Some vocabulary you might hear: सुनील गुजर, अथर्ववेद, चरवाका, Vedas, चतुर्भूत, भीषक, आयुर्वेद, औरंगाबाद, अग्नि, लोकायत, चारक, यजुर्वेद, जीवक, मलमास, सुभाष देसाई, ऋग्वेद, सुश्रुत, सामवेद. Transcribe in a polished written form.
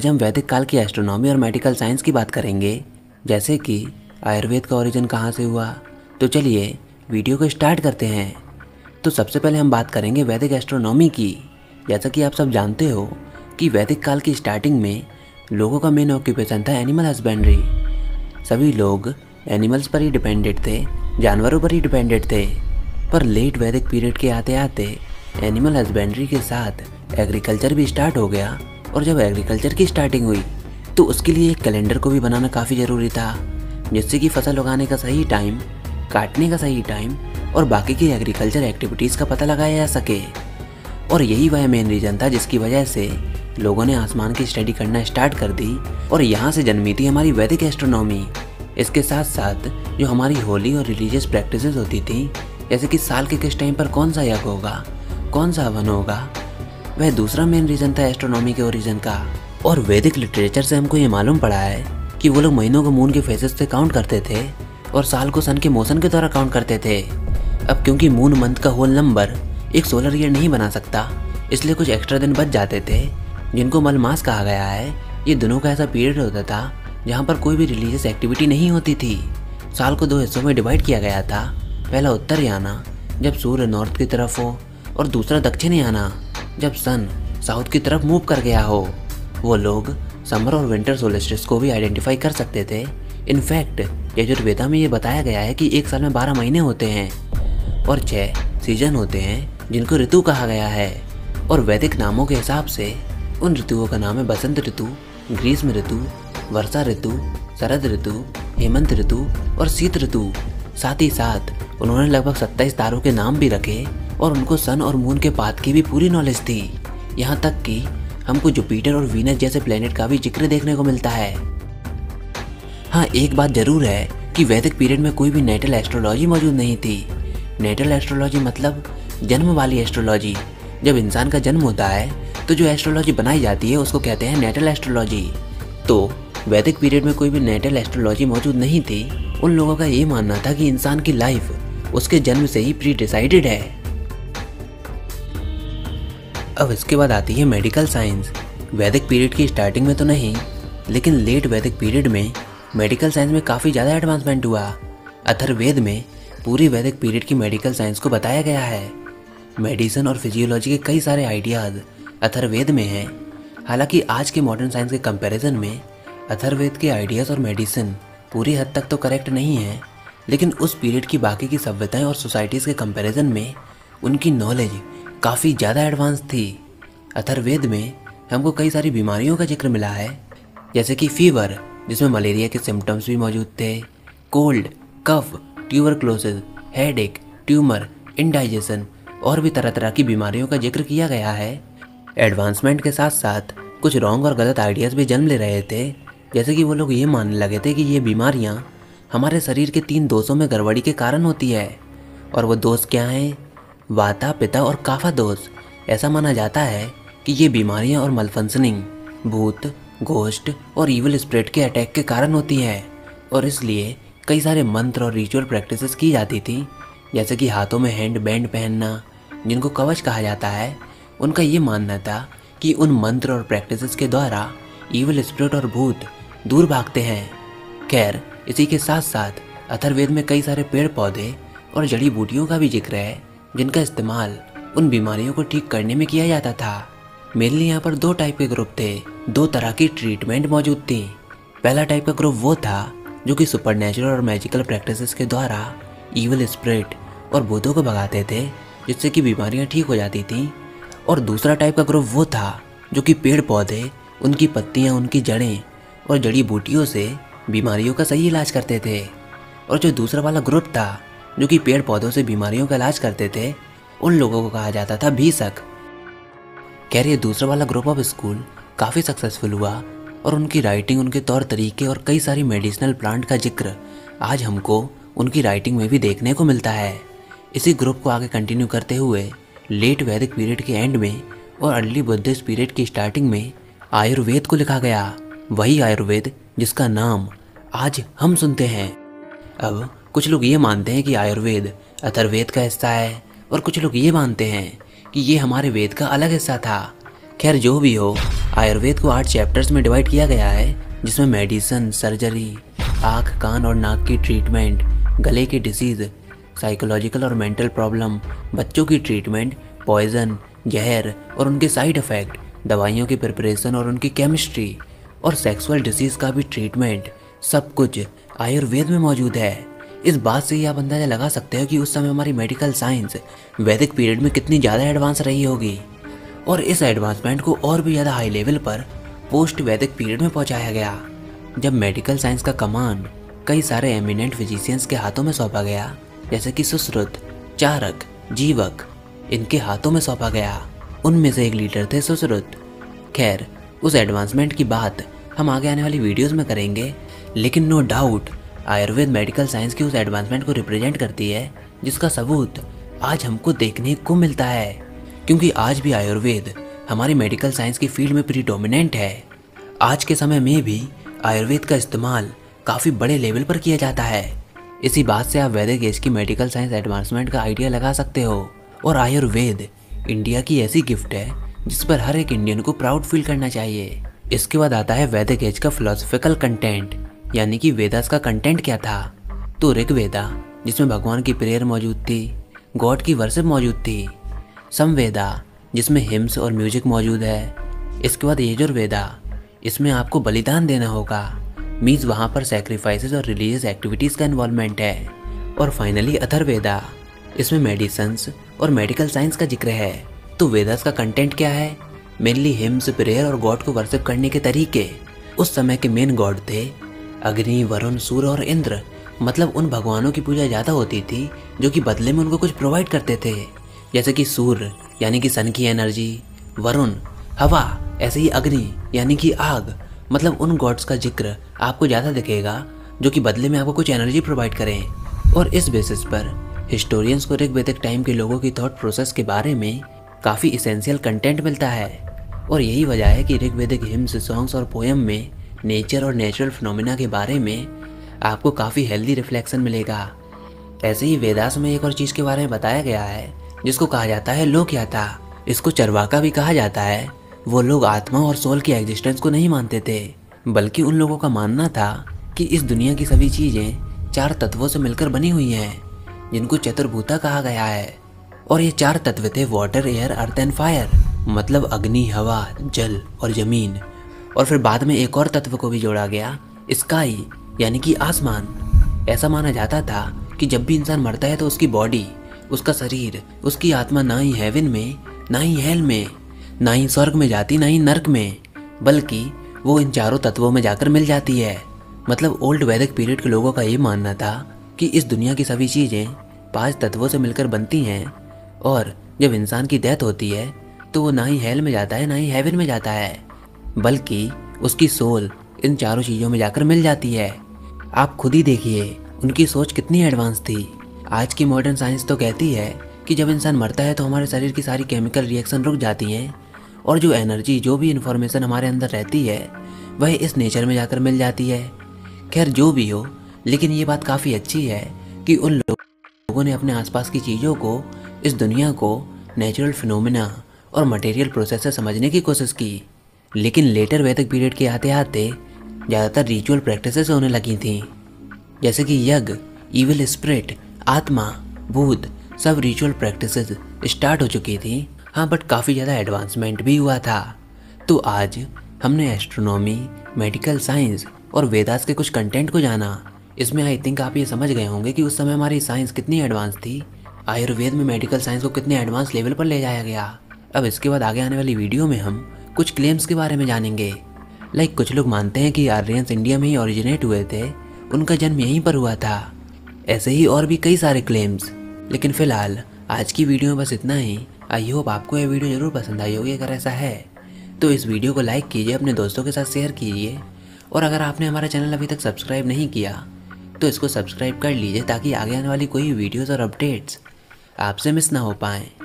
आज हम वैदिक काल की एस्ट्रोनॉमी और मेडिकल साइंस की बात करेंगे, जैसे कि आयुर्वेद का ओरिजिन कहाँ से हुआ। तो चलिए वीडियो को स्टार्ट करते हैं। तो सबसे पहले हम बात करेंगे वैदिक एस्ट्रोनॉमी की। जैसा कि आप सब जानते हो कि वैदिक काल की स्टार्टिंग में लोगों का मेन ऑक्यूपेशन था एनिमल हस्बेंड्री। सभी लोग एनिमल्स पर ही डिपेंडेंट थे, जानवरों पर ही डिपेंडेंट थे। पर लेट वैदिक पीरियड के आते आते एनिमल हस्बेंड्री के साथ एग्रीकल्चर भी स्टार्ट हो गया। और जब एग्रीकल्चर की स्टार्टिंग हुई तो उसके लिए एक कैलेंडर को भी बनाना काफ़ी ज़रूरी था, जिससे कि फसल उगाने का सही टाइम, काटने का सही टाइम और बाकी की एग्रीकल्चर एक्टिविटीज़ का पता लगाया जा सके। और यही वह मेन रीज़न था जिसकी वजह से लोगों ने आसमान की स्टडी करना स्टार्ट कर दी और यहाँ से जन्मी थी हमारी वैदिक एस्ट्रोनॉमी। इसके साथ साथ जो हमारी होली और रिलीजियस प्रैक्टिसेस होती थी, जैसे कि साल के किस टाइम पर कौन सा यज्ञ होगा, कौन सा हवन होगा, वह दूसरा मेन रीज़न था एस्ट्रोनॉमी के ओरिजिन का। और वैदिक लिटरेचर से हमको ये मालूम पड़ा है कि वो लोग महीनों को मून के फेसेस से काउंट करते थे और साल को सन के मोशन के द्वारा काउंट करते थे। अब क्योंकि मून मंथ का होल नंबर एक सोलर ईयर नहीं बना सकता, इसलिए कुछ एक्स्ट्रा दिन बच जाते थे, जिनको मलमास कहा गया है। ये दिनों का ऐसा पीरियड होता था जहाँ पर कोई भी रिलीजियस एक्टिविटी नहीं होती थी। साल को दो हिस्सों में डिवाइड किया गया था, पहला उत्तरायण जब सूर्य नॉर्थ की तरफ हो और दूसरा दक्षिणायण जब सन साउथ की तरफ मूव कर गया हो। वो लोग समर और विंटर सोलिस्टिस को भी आइडेंटिफाई कर सकते थे। इनफैक्ट यजुर्वेद में ये बताया गया है कि एक साल में 12 महीने होते हैं और 6 सीजन होते हैं, जिनको ऋतु कहा गया है। और वैदिक नामों के हिसाब से उन ऋतुओं का नाम है बसंत ऋतु, ग्रीष्म ऋतु, वर्षा ऋतु, शरद ऋतु, हेमंत ऋतु और शीत ऋतु। साथ ही साथ उन्होंने लगभग 27 तारों के नाम भी रखे और उनको सन और मून के पाथ की भी पूरी नॉलेज थी। यहाँ तक कि हमको जुपिटर और वीनस जैसे प्लेनेट का भी जिक्र देखने को मिलता है। हाँ, एक बात ज़रूर है कि वैदिक पीरियड में कोई भी नेटल एस्ट्रोलॉजी मौजूद नहीं थी। नेटल एस्ट्रोलॉजी मतलब जन्म वाली एस्ट्रोलॉजी। जब इंसान का जन्म होता है तो जो एस्ट्रोलॉजी बनाई जाती है उसको कहते हैं नेटल एस्ट्रोलॉजी। तो वैदिक पीरियड में कोई भी नेटल एस्ट्रोलॉजी मौजूद नहीं थी। उन लोगों का ये मानना था कि इंसान की लाइफ उसके जन्म से ही प्री डिसाइडेड है। अब इसके बाद आती है मेडिकल साइंस। वैदिक पीरियड की स्टार्टिंग में तो नहीं, लेकिन लेट वैदिक पीरियड में मेडिकल साइंस में काफ़ी ज़्यादा एडवांसमेंट हुआ। अथर्ववेद में पूरी वैदिक पीरियड की मेडिकल साइंस को बताया गया है। मेडिसिन और फिजियोलॉजी के कई सारे आइडियाज़ अथर्ववेद में हैं। हालांकि आज के मॉडर्न साइंस के कंपैरिजन में अथर्ववेद के आइडियाज़ और मेडिसिन पूरी हद तक तो करेक्ट नहीं है, लेकिन उस पीरियड की बाकी की सभ्यताएँ और सोसाइटीज़ के कंपैरिजन में उनकी नॉलेज काफ़ी ज़्यादा एडवांस थी। अथर्ववेद में हमको कई सारी बीमारियों का जिक्र मिला है, जैसे कि फीवर, जिसमें मलेरिया के सिम्टम्स भी मौजूद थे, cold, cough, tuberculosis, headache, tumour, indigestion और भी तरह तरह की बीमारियों का जिक्र किया गया है। एडवांसमेंट के साथ साथ कुछ रॉन्ग और गलत आइडियाज़ भी जन्म ले रहे थे, जैसे कि वो लोग ये मानने लगे थे कि ये बीमारियाँ हमारे शरीर के 3 दोषों में गड़बड़ी के कारण होती है। और वो दोष क्या हैं? वाता, पिता और काफा दोष। ऐसा माना जाता है कि ये बीमारियां और मलफंक्शनिंग भूत, घोस्ट और ईविल स्प्रिट के अटैक के कारण होती है। और इसलिए कई सारे मंत्र और रिचुअल प्रैक्टिसेस की जाती थी, जैसे कि हाथों में हैंड बैंड पहनना, जिनको कवच कहा जाता है। उनका ये मानना था कि उन मंत्र और प्रैक्टिसेस के द्वारा ईविल स्प्रिट और भूत दूर भागते हैं। खैर, इसी के साथ साथ अथर्ववेद में कई सारे पेड़ पौधे और जड़ी बूटियों का भी जिक्र है, जिनका इस्तेमाल उन बीमारियों को ठीक करने में किया जाता था। मेनली यहाँ पर 2 टाइप के ग्रुप थे, 2 तरह की ट्रीटमेंट मौजूद थी। पहला टाइप का ग्रुप वो था जो कि सुपरनेचुरल और मैजिकल प्रैक्टिसेस के द्वारा ईविल स्प्रिट और भूतों को भगाते थे, जिससे कि बीमारियाँ ठीक हो जाती थीं। और दूसरा टाइप का ग्रुप वो था जो कि पेड़ पौधे, उनकी पत्तियाँ, उनकी जड़ें और जड़ी बूटियों से बीमारियों का सही इलाज करते थे। और जो दूसरा वाला ग्रुप था जो कि पेड़ पौधों से बीमारियों का इलाज करते थे, उन लोगों को कहा जाता था भीषक। खैर, ये दूसरा वाला ग्रुप ऑफ स्कूल काफ़ी सक्सेसफुल हुआ और उनकी राइटिंग, उनके तौर तरीके और कई सारी मेडिसिनल प्लांट का जिक्र आज हमको उनकी राइटिंग में भी देखने को मिलता है। इसी ग्रुप को आगे कंटिन्यू करते हुए लेट वैदिक पीरियड के एंड में और अर्ली बुद्धिस्ट पीरियड की स्टार्टिंग में आयुर्वेद को लिखा गया, वही आयुर्वेद जिसका नाम आज हम सुनते हैं। अब कुछ लोग ये मानते हैं कि आयुर्वेद अथर्ववेद का हिस्सा है और कुछ लोग ये मानते हैं कि ये हमारे वेद का अलग हिस्सा था। खैर जो भी हो, आयुर्वेद को 8 चैप्टर्स में डिवाइड किया गया है, जिसमें मेडिसिन, सर्जरी, आँख, कान और नाक की ट्रीटमेंट, गले की डिसीज़, साइकोलॉजिकल और मेंटल प्रॉब्लम, बच्चों की ट्रीटमेंट, पॉइज़न, जहर और उनके साइड इफ़ेक्ट, दवाइयों की प्रिपरेशन और उनकी केमिस्ट्री और सेक्सुअल डिसीज़ का भी ट्रीटमेंट, सब कुछ आयुर्वेद में मौजूद है। इस बात से ही आप अंदाज़ा लगा सकते हो कि उस समय हमारी मेडिकल साइंस वैदिक पीरियड में कितनी ज़्यादा एडवांस रही होगी और इस एडवांसमेंट को और भी ज़्यादा हाई लेवल पर पोस्ट वैदिक पीरियड में पहुंचाया गया, जब मेडिकल साइंस का कमान कई सारे एमिनेंट फिजिशियंस के हाथों में सौंपा गया, जैसे कि सुश्रुत, चारक, जीवक, इनके हाथों में सौंपा गया। उनमें से एक लीडर थे सुश्रुत। खैर उस एडवांसमेंट की बात हम आगे आने वाली वीडियोज़ में करेंगे, लेकिन no doubt आयुर्वेद medical science की उस एडवांसमेंट को रिप्रेजेंट करती है जिसका सबूत आज हमको देखने को मिलता है, क्योंकि आज भी आयुर्वेद हमारी मेडिकल साइंस की फील्ड में प्रीडोमिनेंट है। आज के समय में भी आयुर्वेद का इस्तेमाल काफ़ी बड़े लेवल पर किया जाता है। इसी बात से आप वैदिक एज की मेडिकल साइंस एडवांसमेंट का आइडिया लगा सकते हो और आयुर्वेद इंडिया की ऐसी गिफ्ट है जिस पर हर एक इंडियन को प्राउड फील करना चाहिए। इसके बाद आता है वैदिक एज का फिलोसफिकल कंटेंट, यानी कि वेदास का कंटेंट क्या था। तो ऋग्वेदा, जिसमें भगवान की प्रेयर मौजूद थी, गॉड की वर्शिप मौजूद थी। सामवेदा, जिसमें हिम्स और म्यूजिक मौजूद है। इसके बाद यजुर्वेदा, इसमें आपको बलिदान देना होगा, मीन्स वहाँ पर सैक्रिफाइसेस और रिलीजियस एक्टिविटीज़ का इन्वॉल्वमेंट है। और फाइनली अथर्ववेदा, इसमें मेडिसन्स और मेडिकल साइंस का जिक्र है। तो वेदास का कंटेंट क्या है? मेनली हिम्स, प्रेयर और गॉड को वर्शिप करने के तरीके। उस समय के मेन गॉड थे अग्नि, वरुण, सूर्य और इंद्र, मतलब उन भगवानों की पूजा ज़्यादा होती थी जो कि बदले में उनको कुछ प्रोवाइड करते थे, जैसे कि सूर्य यानी कि सन की एनर्जी, वरुण हवा, ऐसे ही अग्नि यानी कि आग, मतलब उन गॉड्स का जिक्र आपको ज़्यादा दिखेगा जो कि बदले में आपको कुछ एनर्जी प्रोवाइड करें। और इस बेसिस पर हिस्टोरियंस को ऋग्वेदिक टाइम के लोगों की थॉट प्रोसेस के बारे में काफ़ी इसेंशियल कंटेंट मिलता है और यही वजह है कि ऋग्वेदिक हिम्स, सॉन्ग्स और पोएम में नेचर और नेचुरल फिनोमिना के बारे में आपको काफ़ी हेल्दी रिफ्लेक्शन मिलेगा। ऐसे ही वेदास में एक और चीज़ के बारे में बताया गया है जिसको कहा जाता है लोकायत। इसको चरवाका भी कहा जाता है। वो लोग आत्मा और सोल की एग्जिस्टेंस को नहीं मानते थे, बल्कि उन लोगों का मानना था कि इस दुनिया की सभी चीज़ें 4 तत्वों से मिलकर बनी हुई हैं, जिनको चतुर्भूता कहा गया है। और ये 4 तत्व थे water, air, earth and fire, मतलब अग्नि, हवा, जल और ज़मीन। और फिर बाद में एक और तत्व को भी जोड़ा गया, स्काई यानी कि आसमान। ऐसा माना जाता था कि जब भी इंसान मरता है तो उसकी बॉडी, उसका शरीर, उसकी आत्मा ना ही हेवन में, ना ही हेल में, ना ही स्वर्ग में जाती, ना ही नर्क में, बल्कि वो इन 4 तत्वों में जाकर मिल जाती है। मतलब ओल्ड वैदिक पीरियड के लोगों का ये मानना था कि इस दुनिया की सभी चीज़ें 5 तत्वों से मिलकर बनती हैं और जब इंसान की डेथ होती है तो वो ना ही हेल में जाता है, ना ही हेवन में जाता है, बल्कि उसकी सोल इन 4 चीज़ों में जाकर मिल जाती है। आप खुद ही देखिए उनकी सोच कितनी एडवांस थी। आज की मॉडर्न साइंस तो कहती है कि जब इंसान मरता है तो हमारे शरीर की सारी केमिकल रिएक्शन रुक जाती हैं और जो एनर्जी, जो भी इन्फॉर्मेशन हमारे अंदर रहती है वह इस नेचर में जाकर मिल जाती है। खैर जो भी हो, लेकिन ये बात काफ़ी अच्छी है कि उन लोगों ने अपने आसपास की चीज़ों को, इस दुनिया को नेचुरल फिनोमिना और मटेरियल प्रोसेस से समझने की कोशिश की। लेकिन लेटर वैदिक पीरियड के आते आते ज़्यादातर रिचुअल प्रैक्टिसेस होने लगी थीं, जैसे कि यज्ञ, इविल स्प्रिट, आत्मा, भूत, सब रिचुअल प्रैक्टिसेस स्टार्ट हो चुकी थी। हाँ, बट काफ़ी ज़्यादा एडवांसमेंट भी हुआ था। तो आज हमने एस्ट्रोनॉमी, मेडिकल साइंस और वेदास के कुछ कंटेंट को जाना। इसमें आई थिंक आप ये समझ गए होंगे कि उस समय हमारी साइंस कितनी एडवांस थी, आयुर्वेद में मेडिकल साइंस को कितने एडवांस लेवल पर ले जाया गया। अब इसके बाद आगे आने वाली वीडियो में हम कुछ क्लेम्स के बारे में जानेंगे। लाइक कुछ लोग मानते हैं कि आर्यंस इंडिया में ही ओरिजिनेट हुए थे, उनका जन्म यहीं पर हुआ था, ऐसे ही और भी कई सारे क्लेम्स। लेकिन फिलहाल आज की वीडियो में बस इतना ही। आई होप आपको यह वीडियो ज़रूर पसंद आई होगी। अगर ऐसा है तो इस वीडियो को लाइक कीजिए, अपने दोस्तों के साथ शेयर कीजिए और अगर आपने हमारा चैनल अभी तक सब्सक्राइब नहीं किया तो इसको सब्सक्राइब कर लीजिए ताकि आगे आने वाली कोई वीडियोज़ और अपडेट्स आपसे मिस ना हो पाएँ।